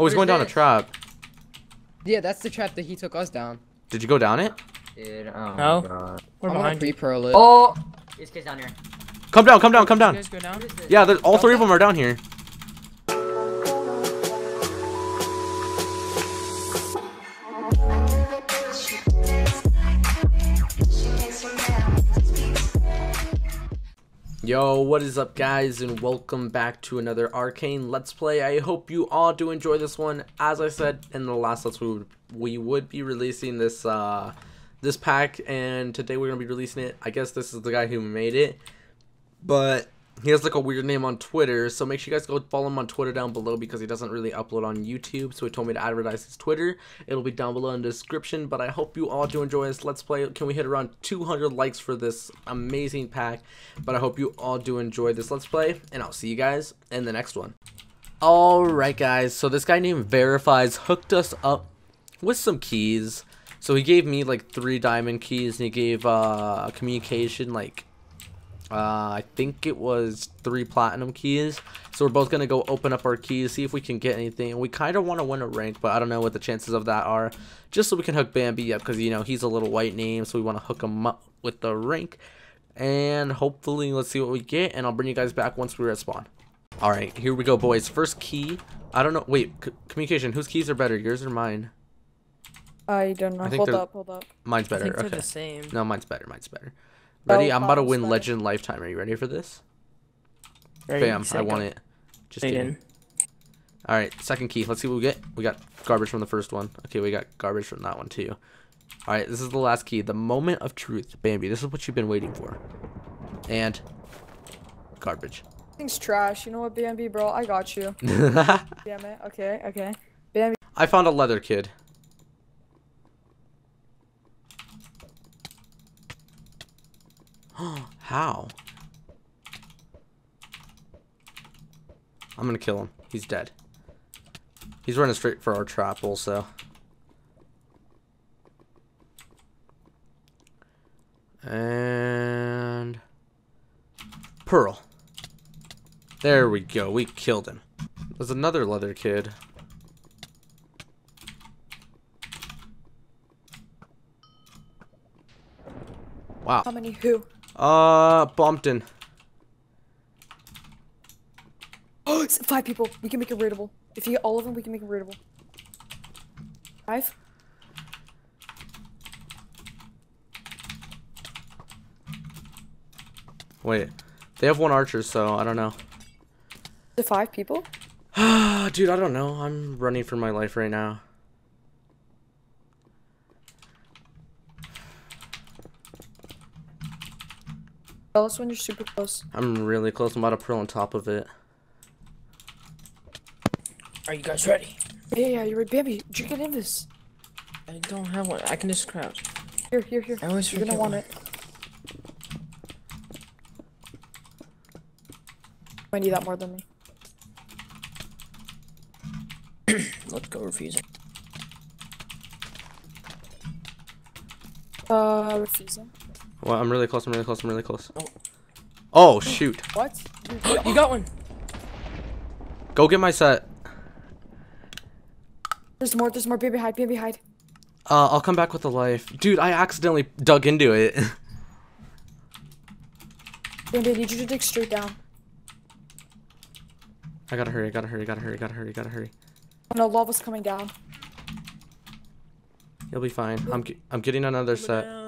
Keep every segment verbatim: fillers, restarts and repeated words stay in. Oh, he's going down a trap. Yeah, that's the trap that he took us down. Did you go down it? Dude, oh no. My God. We're I'm behind you. Pre-pearl it. Oh! This kid's down here. Come down, come down, come down. You guys go down? Yeah, all three of them are down here. Yo, what is up guys, and welcome back to another Arcane Let's Play. I hope you all do enjoy this one. As I said in the last Let's Play, we would, we would be releasing this uh, this pack, and today we're going to be releasing it. I guess this is the guy who made it, but he has like a weird name on Twitter, so make sure you guys go follow him on Twitter down below because he doesn't really upload on YouTube, so he told me to advertise his Twitter. It'll be down below in the description, but I hope you all do enjoy this Let's Play. Can we hit around two hundred likes for this amazing pack? But I hope you all do enjoy this Let's Play, and I'll see you guys in the next one. Alright guys, so this guy named Verifies hooked us up with some keys. So he gave me like three diamond keys, and he gave uh, a communication like... Uh, I think it was three platinum keys. So we're both going to go open up our keys, see if we can get anything. And we kind of want to win a rank, but I don't know what the chances of that are. Just so we can hook Bambi up because, you know, he's a little white name. So we want to hook him up with the rank. And hopefully, let's see what we get. And I'll bring you guys back once we respawn. All right, here we go, boys. First key. I don't know. Wait, c communication. Whose keys are better? Yours or mine? I don't know. I hold up, hold up. Mine's better. I think they're okay. The same. No, mine's better. Mine's better. Ready? Oh, I'm about to win Legend Lifetime. Are you ready for this? Bam, I want it. Just kidding. Alright, second key. Let's see what we get. We got garbage from the first one. Okay, we got garbage from that one too. Alright, this is the last key. The moment of truth. Bambi, this is what you've been waiting for. And... garbage. Thing's trash. You know what, Bambi, bro? I got you. Damn it. Okay, okay. Bambi. I found a leather kid. How? I'm gonna kill him. He's dead. He's running straight for our trap also. And... pearl. There we go. We killed him. There's another leather kid. Wow. How many who? Uh, Bompton. Oh, it's five people. We can make it raidable. If you get all of them, we can make it raidable. Five? Wait. They have one archer, so I don't know. The five people? Dude, I don't know. I'm running for my life right now. Tell us when you're super close. I'm really close. I'm about to pearl on top of it. Are you guys ready? Yeah, yeah, you're right. Bambi, did you get in this? I don't have one. I can just crouch. Here, here, here. I always you're gonna want one. It. I need that more than me. Let's go refusing. Uh, refusing. Well, I'm really close, I'm really close, I'm really close. Oh, oh shoot. What? You got one. Go get my set. There's more, there's more. Baby, hide, baby, hide. Uh, I'll come back with the life. Dude, I accidentally dug into it. Baby, I need you to dig straight down. I gotta hurry, I gotta hurry, gotta hurry, gotta hurry, gotta hurry. Oh no, lava's coming down. You'll be fine. I'm, I'm getting another set. Down.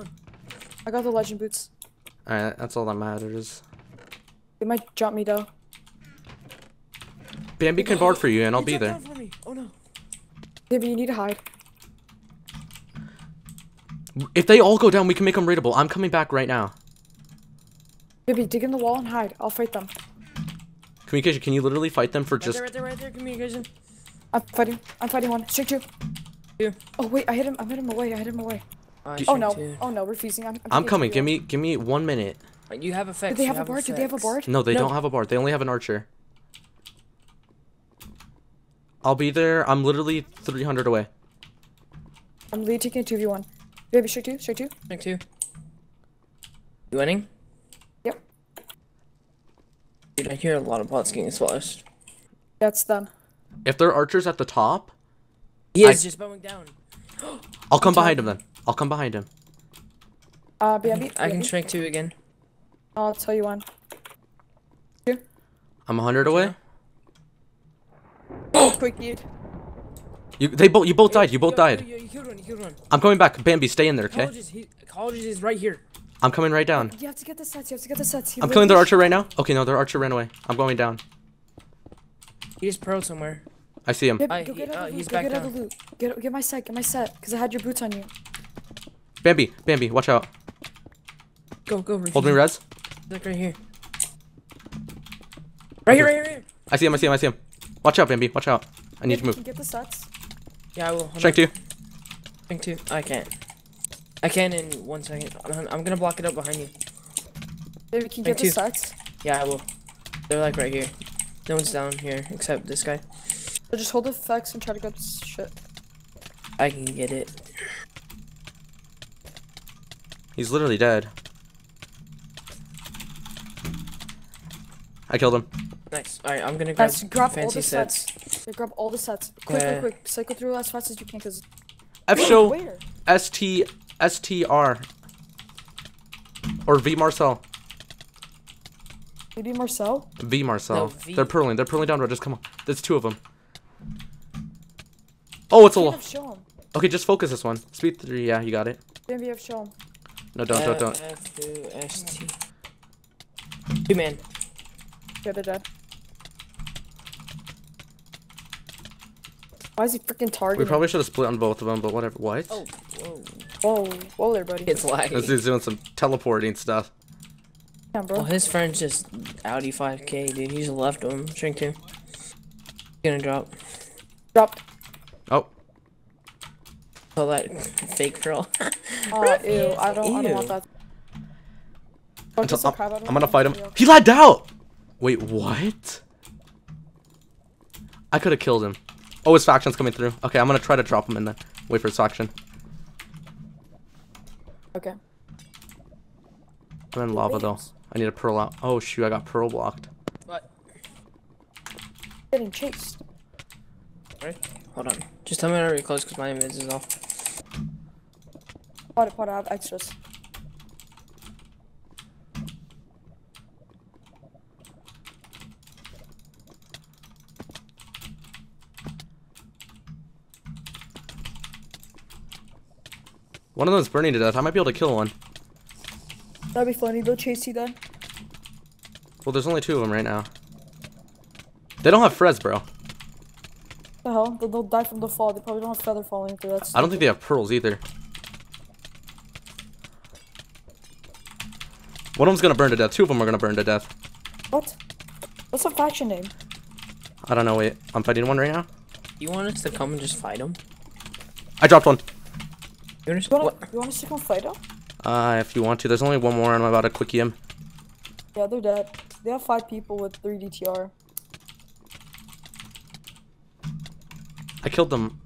I got the legend boots. Alright, that's all that matters. They might drop me though. Bambi can board for you and I'll be there. Oh no. Bambi, you need to hide. If they all go down, we can make them raidable. I'm coming back right now. Bambi, dig in the wall and hide. I'll fight them. Communication, can you literally fight them for just... Right there, right there, right there, communication. I'm fighting. I'm fighting one. Straight two. Here. Oh wait, I hit him. I hit him away. I hit him away. Oh, oh no! Too. Oh no! Refusing. I'm, I'm, I'm coming. Give me, give me one minute. You have effects. Do they have, have a bard? Do they have a bard? No, they no. don't have a bard. They only have an archer. I'll be there. I'm literally three hundred away. I'm lead taking a two v one. Baby, straight two, straight two, straight two. You winning? Yep. Dude, I hear a lot of bots getting splashed. That's done. If there are archers at the top... He is I... just bowing down. I'll come behind him then. I'll come behind him. Uh, Bambi, I can shrink two again. I'll tell you one. Two. I'm a hundred away. Oh, quick, dude. You they both you both died. You both died. Yo, yo, yo, you killed one, you killed one. I'm coming back. Bambi, stay in there, okay? Colleges, he, colleges is right here. I'm coming right down. You have to get the sets. You have to get the sets. He I'm killing their archer right now. Okay, no, their archer ran away. I'm going down. He just pearled somewhere. I see him. Bambi, go get out of the loot. Go get out of the loot. Get get my set. Get my set. Cause I had your boots on you. Bambi, Bambi, watch out. Go, go. Ricky. Hold me, Rez. Look right here. Right here, right here, right here. I see him. I see him. I see him. Watch out, Bambi. Watch out. I need get, to move. Get the stats. Yeah, I will. Strength two. Strength two. I can't. I can in one second. I'm, I'm gonna block it up behind you. Maybe we can get the stats. Yeah, I will. They're like right here. No one's down here except this guy. So just hold the flex and try to grab this shit. I can get it. He's literally dead. I killed him. Nice. Alright, I'm gonna grab, nice. grab fancy all the sets. sets. Yeah, grab all the sets. Quick, yeah. quick, quick. Cycle through as fast as you can because... F show S T... S T R or V Marcel. Maybe Marcel? V Marcel. No, v. They're purling. They're purling down road. Just come on. There's two of them. Oh, it's a lot. Okay, just focus this one. Speed three. Yeah, you got it. Maybe I've shown. No, don't, don't, don't. F two S T. Two man. They're dead. Why is he freaking targeting? We probably should have split on both of them, but whatever. What? Oh, whoa. Whoa, whoa there, buddy. It's lagging. This dude's doing some teleporting stuff. Yeah, bro. Well, his friend's just Audi five K, dude. He's left him. Shrink two. He's gonna drop. Dropped. Oh. Oh, that fake troll. Oh, ew. I don't, ew. I don't want that. I'm, so I'm, I'm gonna fight him. He lagged out! Wait, what? I could have killed him. Oh, his faction's coming through. Okay, I'm gonna try to drop him and then wait for his faction. Okay. I'm in lava though. I need a pearl out. Oh shoot, I got pearl blocked. What? Getting chased. Right? Hold on. Just tell me when I already close because my image is off. Pot it, pot it, I have extras. One of them's burning to death. I might be able to kill one. That'd be funny. They'll chase you then. Well, there's only two of them right now. They don't have Frez, bro. What the hell? They'll, they'll die from the fall. They probably don't have feather falling through. That's I don't think they have pearls either. One of them's gonna burn to death. Two of them are gonna burn to death. What? What's the faction name? I don't know. Wait, I'm fighting one right now. You want us to come and just fight them? I dropped one. You want us to go fight him? Uh, if you want to. There's only one more and I'm about to quickie him. Yeah, they're dead. They have five people with three D T R. I killed them.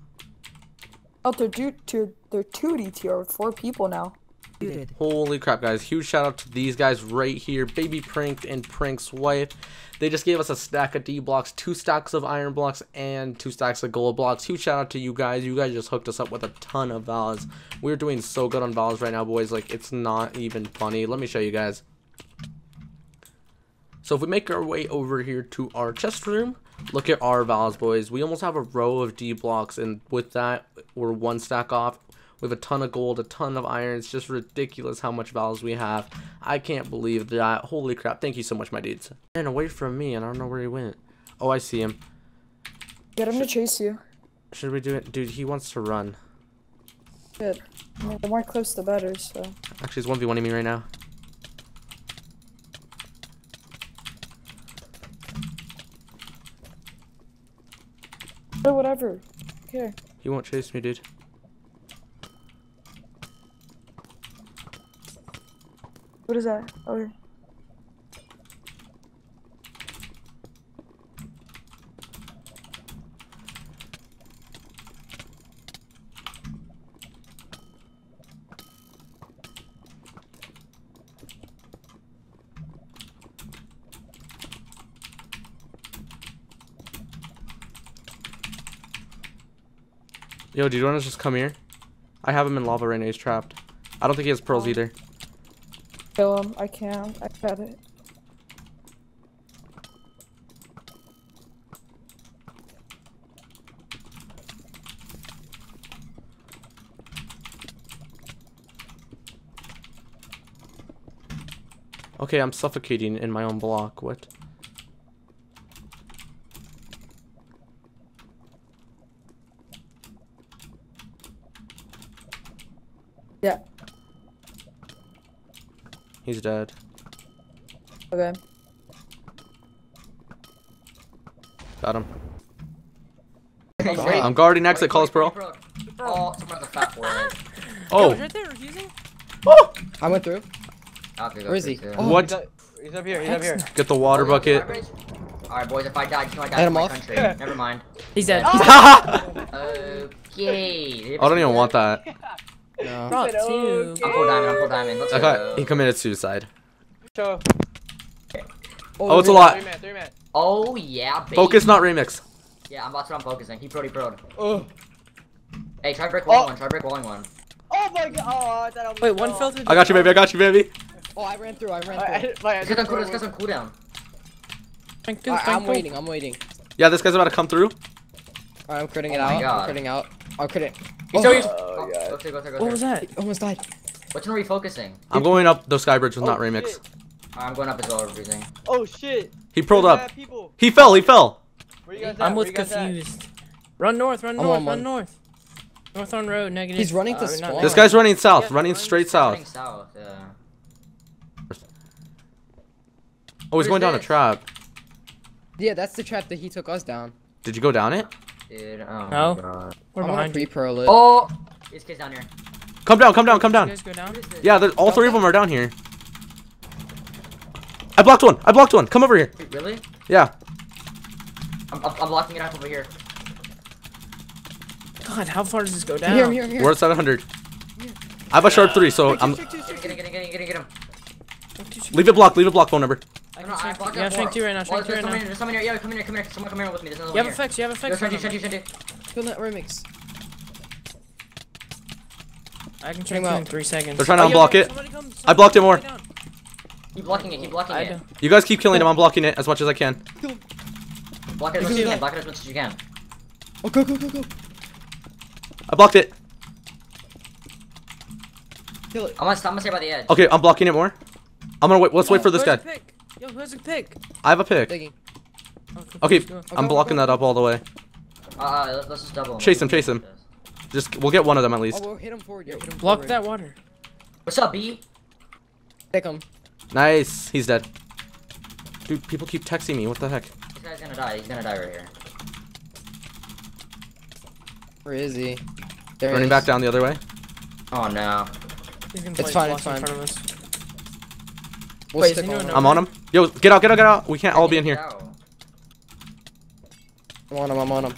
Oh, they're, due to, they're two D T R with four people now. Dude. Holy crap, guys. Huge shout out to these guys right here. Baby Pranked and Prank's wife. They just gave us a stack of D blocks, two stacks of iron blocks, and two stacks of gold blocks. Huge shout out to you guys. You guys just hooked us up with a ton of Valas. We're doing so good on Valas right now, boys. Like, it's not even funny. Let me show you guys. So if we make our way over here to our chest room, look at our Valas, boys. We almost have a row of D blocks, and with that, we're one stack off. We have a ton of gold, a ton of iron. It's just ridiculous how much values we have. I can't believe that. Holy crap. Thank you so much, my dudes. And away from me, and I don't know where he went. Oh, I see him. Get him should, to chase you. Should we do it? Dude, he wants to run. Good. I mean, the more close, the better, so. Actually, he's one v one-ing me right now. Or whatever. Here. He won't chase me, dude. What is that? Okay. Yo, do you want to just come here? I have him in lava right now. He's trapped. I don't think he has pearls either. Kill him. I can't. I got it. Okay, I'm suffocating in my own block. What? Yeah. He's dead. Okay. Got him. Wait, wait. I'm guarding next at Calls Pearl. Oh, the fat boy. Oh. Yo, right there, oh! I went through. Where is he? Oh, what? He's up, he's up here. He's up here. Get the water bucket. All right, boys. If I die, I die. Hit him off. Never mind. He's dead. Okay. I don't even want that. No. Bro, two. I'm full diamond. I'm full diamond. Let's go. He committed suicide. Show. Oh, oh, it's a lot. Three man, three man. Oh yeah. Baby. Focus, not remix. Yeah, I'm that's what I'm focusing. He Brody Brody. Oh. Hey, try brick walling one. Try brick walling one. Oh my God. Oh, I thought I was. Wait, one fell through. I got you, baby. I got you, baby. Oh, I ran through, I ran through. Let's like, get some cooldown, let's get some cooldown. Frank, right, I'm waiting, I'm waiting. Yeah, this guy's about to come through. Alright, I'm critting oh it out, God. I'm critting out. I'll crit it. Oh, so oh, oh, go through, go through, go what through. Was that? It almost died. Which one are we focusing? I'm going up the sky bridge with oh, not remix. Right, I'm going up as well, everything. Oh shit! He pulled up. He fell, he fell! Where you guys I'm what's confused. At? Run north, run north, oh, run north. North on road, negative. He's running to spawn. This guy's running south, running straight south. Oh, he's Where's going down this? a trap. Yeah, that's the trap that he took us down. Did you go down it? Dude, oh no. My God. We're I'm behind you. Pearl it. Oh! This kid's down here. Come down, come down, come down. You guys go down? Yeah, all three of them are down here. I blocked one. I blocked one. Come over here. Wait, really? Yeah. I'm, I'm blocking it up over here. God, how far does this go down? Here, here, here. We're at seven hundred. Here. I have a sharp three, so I'm... Get him, get him, get him, get him, get him. Leave it blocked, leave it blocked, phone number. I can no, shank I you. Yeah, shank two right now, shank two right now. There's someone here, yeah, come in here, come in here. Someone come here with me. There's another you one have effects, you have effects. Shank you, shank you, shank you. Kill that remix. I can shank out in three seconds. They're trying to unblock oh, yo, it. Comes, I blocked it more. Down. Keep blocking it, keep blocking I it. Do. You guys keep killing him, I'm blocking it as much as I can. Go. Block it as much as you can, block it as much as you can. Oh, go, go, go, go. I blocked it. Kill it. I'm gonna, I'm gonna stay by the edge. Okay, I'm blocking it more. I'm gonna wait. Let's oh, wait for this guy. Pick? Yo, who has a pick? I have a pick. Digging. Okay, okay, I'm blocking that up all the way. Uh, let's just double. Chase him, chase him. Just we'll get one of them at least. Oh, we'll hit him forward. Yo, hit him Block forward. that water. What's up, B? Pick him. Nice. He's dead. Dude, people keep texting me. What the heck? This guy's gonna die. He's gonna die right here. Where is he? There Running he is. back down the other way. Oh no. It's fine. It's fine. We'll Wait, on I'm on him. Yo, get out, get out, get out. We can't I all be in here. Out. I'm on him, I'm on him.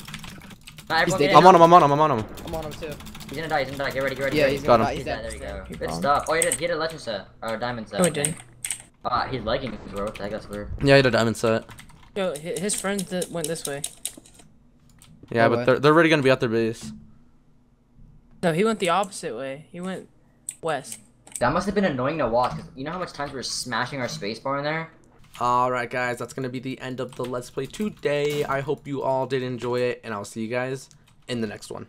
Nah, he's I'm on him, I'm on him, I'm on him. I'm on him too. He's gonna die, he's gonna die. Get ready, get ready. Yeah, he's got him. He's dead. There you go. Good stuff. Oh, he did, he did a legend set. Or a diamond set. No, he did. Ah, he's liking it, bro. That guy's weird. Yeah, he did a diamond set. Yo, his friends that went this way. Yeah, no but way. they're they're already gonna be at their base. No, he went the opposite way. He went west. That must have been annoying to watch, because you know how much times we were smashing our space bar in there? Alright guys, that's going to be the end of the Let's Play today. I hope you all did enjoy it, and I'll see you guys in the next one.